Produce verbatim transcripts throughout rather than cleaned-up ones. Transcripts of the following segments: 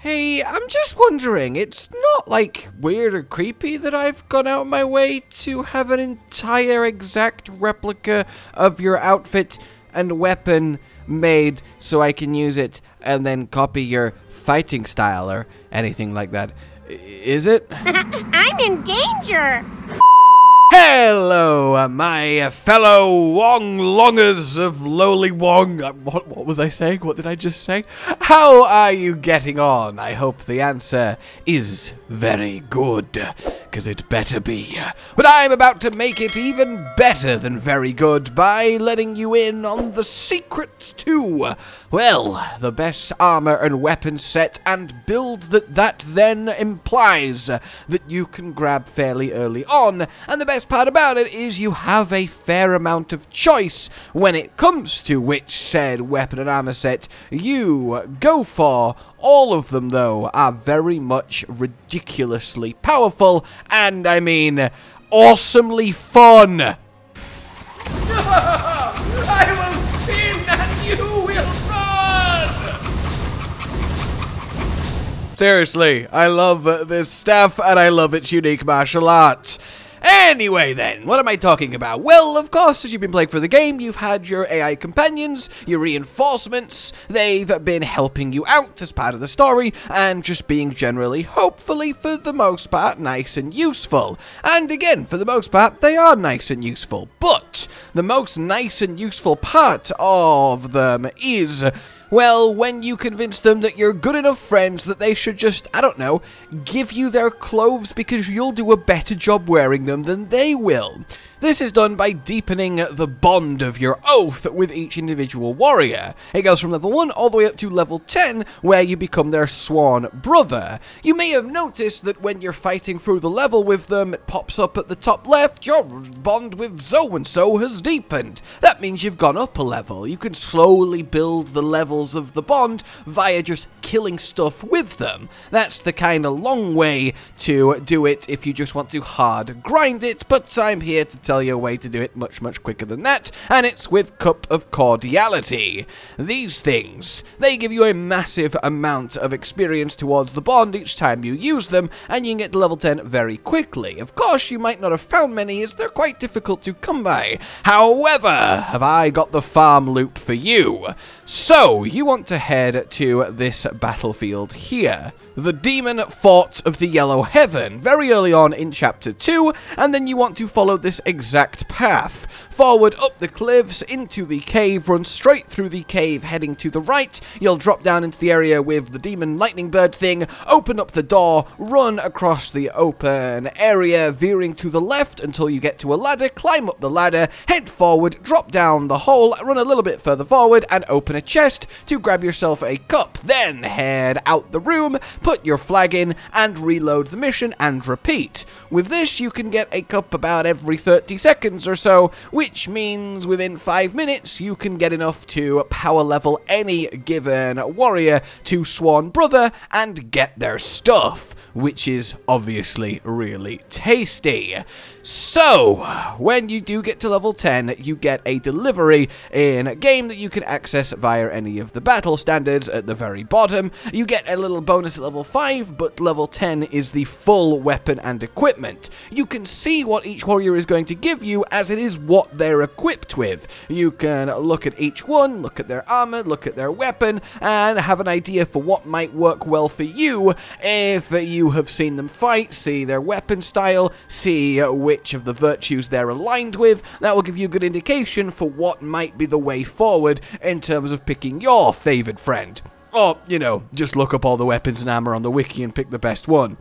Hey, I'm just wondering, it's not, like, weird or creepy that I've gone out of my way to have an entire exact replica of your outfit and weapon made so I can use it and then copy your fighting style or anything like that, is it? I'm in danger! Hello, uh, my uh, fellow Wong Longers of Lowly Wong. Uh, what, what was I saying? What did I just say? How are you getting on? I hope the answer is very good, because it better be. But I'm about to make it even better than very good by letting you in on the secrets to, well, the best armor and weapon set and build that that then implies that you can grab fairly early on, and the best part about it is you have a fair amount of choice when it comes to which said weapon and armor set you go for. All of them, though, are very much ridiculously powerful and, I mean, awesomely fun. I will spin and you will run! Seriously, I love uh, this staff and I love its unique martial arts. Anyway then, what am I talking about? Well, of course, as you've been playing for the game, you've had your A I companions, your reinforcements, they've been helping you out as part of the story, and just being generally, hopefully, for the most part, nice and useful. And again, for the most part, they are nice and useful, but the most nice and useful part of them is, well, when you convince them that you're good enough friends that they should just, I don't know, give you their clothes because you'll do a better job wearing them than they will. This is done by deepening the bond of your oath with each individual warrior. It goes from level one all the way up to level ten, where you become their sworn brother. You may have noticed that when you're fighting through the level with them, it pops up at the top left, your bond with so-and-so has deepened. That means you've gone up a level. You can slowly build the levels of the bond via just killing stuff with them. That's the kind of long way to do it if you just want to hard grind it, but I'm here to tell you a way to do it much, much quicker than that, and it's with Cup of Cordiality. These things, they give you a massive amount of experience towards the bond each time you use them, and you can get to level ten very quickly. Of course, you might not have found many, as they're quite difficult to come by. However, have I got the farm loop for you. So, you want to head to this battlefield here, the Demon Fort of the Yellow Heaven, very early on in Chapter two, and then you want to follow this exact path. Forward up the cliffs, into the cave, run straight through the cave, heading to the right. You'll drop down into the area with the demon lightning bird thing, open up the door, run across the open area, veering to the left until you get to a ladder, climb up the ladder, head forward, drop down the hole, run a little bit further forward, and open a chest to grab yourself a cup. Then head out the room, put your flag in, and reload the mission, and repeat. With this, you can get a cup about every thirty seconds or so, which means within five minutes you can get enough to power level any given warrior to sworn brother and get their stuff, which is obviously really tasty. So, when you do get to level ten, you get a delivery in a game that you can access via any of the battle standards at the very bottom. You get a little bonus at level five, but level ten is the full weapon and equipment. You can see what each warrior is going to give you, as it is what they're equipped with. You can look at each one, look at their armor, look at their weapon, and have an idea for what might work well for you if you have seen them fight, see their weapon style, see which of the virtues they're aligned with. That will give you a good indication for what might be the way forward in terms of picking your favored friend. Or, you know, just look up all the weapons and armor on the wiki and pick the best one.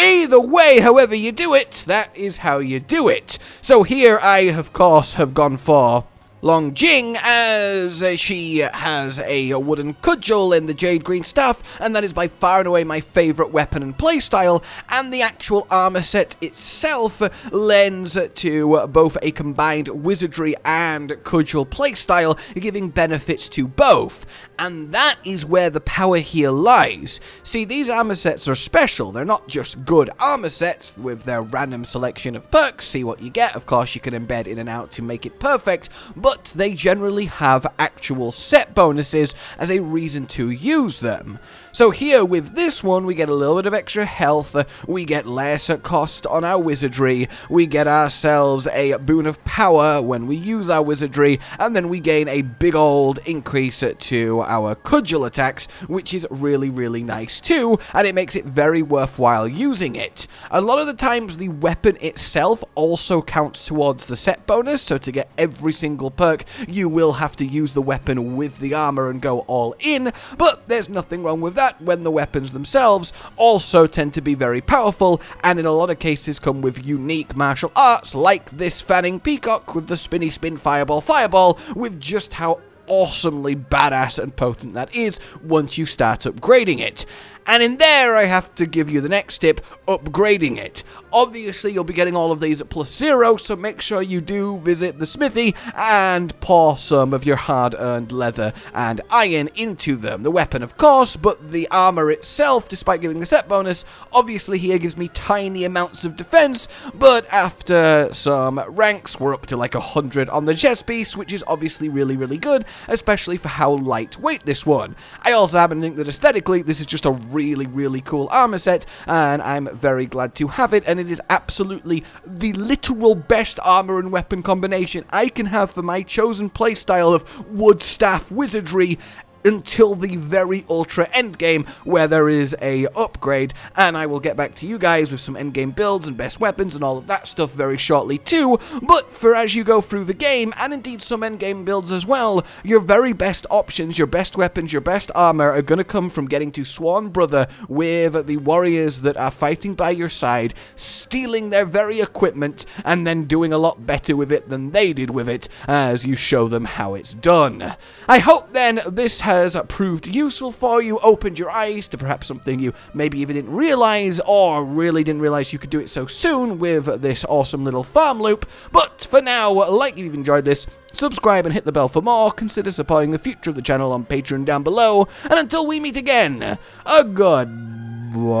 Either way, however you do it, that is how you do it. So here I, of course, have gone for Long Jing, as she has a wooden cudgel in the Jade-Green Staff, and that is by far and away my favourite weapon and playstyle, and the actual armour set itself lends to both a combined wizardry and cudgel playstyle, giving benefits to both, and that is where the power here lies. See, these armour sets are special, they're not just good armour sets with their random selection of perks, see what you get, of course you can embed in and out to make it perfect, but but they generally have actual set bonuses as a reason to use them. So here with this one, we get a little bit of extra health, we get lesser cost on our wizardry, we get ourselves a boon of power when we use our wizardry, and then we gain a big old increase to our cudgel attacks, which is really, really nice too, and it makes it very worthwhile using it. A lot of the times, the weapon itself also counts towards the set bonus, so to get every single perk, you will have to use the weapon with the armor and go all in, but there's nothing wrong with that when the weapons themselves also tend to be very powerful, and in a lot of cases come with unique martial arts like this fanning peacock with the spinny spin fireball fireball, with just how awesomely badass and potent that is once you start upgrading it. And in there, I have to give you the next tip, upgrading it. Obviously, you'll be getting all of these at plus zero, so make sure you do visit the smithy and pour some of your hard-earned leather and iron into them. The weapon, of course, but the armor itself, despite giving the set bonus, obviously here gives me tiny amounts of defense, but after some ranks, we're up to like one hundred on the chest piece, which is obviously really, really good, especially for how lightweight this one. I also happen to think that aesthetically, this is just a really, really cool armor set, and I'm very glad to have it, and it is absolutely the literal best armor and weapon combination I can have for my chosen playstyle of wood staff wizardry until the very ultra end game, where there is a upgrade, and I will get back to you guys with some end game builds and best weapons and all of that stuff very shortly too. But for as you go through the game, and indeed some end game builds as well, your very best options, your best weapons, your best armor are going to come from getting to Sworn Brother with the warriors that are fighting by your side, stealing their very equipment, and then doing a lot better with it than they did with it as you show them how it's done. I hope then this has has proved useful for you, opened your eyes to perhaps something you maybe even didn't realize, or really didn't realize you could do it so soon with this awesome little farm loop. But for now, like if you've enjoyed this, subscribe and hit the bell for more, consider supporting the future of the channel on Patreon down below, and until we meet again, a goodbye.